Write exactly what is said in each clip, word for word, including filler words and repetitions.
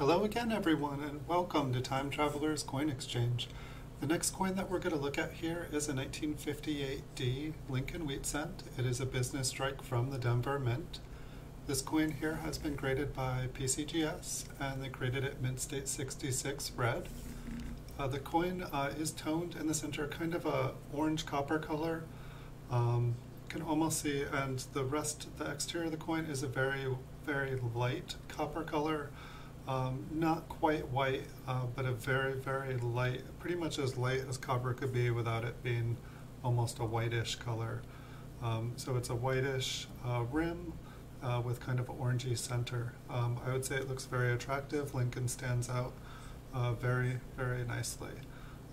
Hello again everyone, and welcome to Time Traveler's Coin Exchange. The next coin that we're going to look at here is a nineteen fifty-eight D Lincoln wheat cent. It is a business strike from the Denver Mint. This coin here has been graded by P C G S, and they graded it Mint State sixty-six Red. Uh, the coin uh, is toned in the center, kind of a orange copper color. Um, can almost see, and the rest, the exterior of the coin is a very, very light copper color. Um, not quite white, uh, but a very, very light, pretty much as light as copper could be without it being almost a whitish color. Um, so it's a whitish uh, rim uh, with kind of an orangey center. Um, I would say it looks very attractive. Lincoln stands out uh, very, very nicely.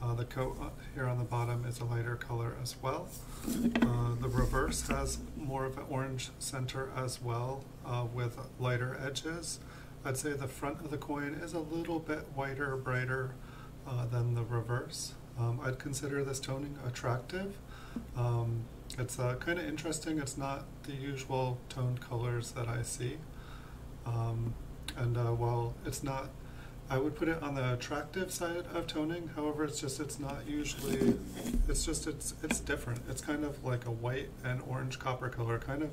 Uh, the coat here on the bottom is a lighter color as well. Uh, the reverse has more of an orange center as well uh, with lighter edges. I'd say the front of the coin is a little bit whiter, brighter uh, than the reverse. Um, I'd consider this toning attractive. Um, it's uh, kind of interesting. It's not the usual toned colors that I see. Um, and uh, while it's not, I would put it on the attractive side of toning. However, it's just, it's not usually, it's just, it's, it's different. It's kind of like a white and orange copper color, kind of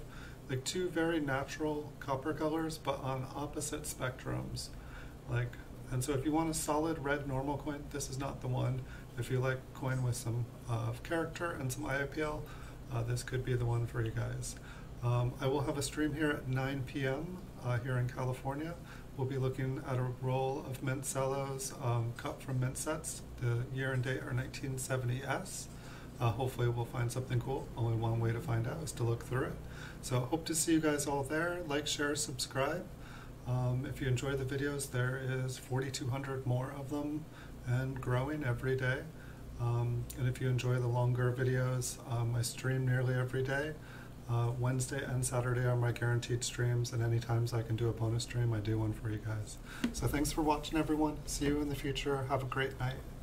like two very natural copper colors, but on opposite spectrums. Like, and so if you want a solid red normal coin, this is not the one. If you like coin with some uh, character and some eye appeal, uh, this could be the one for you guys. Um, I will have a stream here at nine P M Uh, here in California. We'll be looking at a roll of mint cellos um, cut from mint sets. The year and date are nineteen seventy S. Uh, hopefully we'll find something cool. Only one way to find out is to look through it. So hope to see you guys all there. Like, share, subscribe. Um, if you enjoy the videos, there is forty-two hundred more of them and growing every day. Um, and if you enjoy the longer videos, um, I stream nearly every day. Uh, Wednesday and Saturday are my guaranteed streams, and any times I can do a bonus stream, I do one for you guys. So thanks for watching everyone. See you in the future. Have a great night.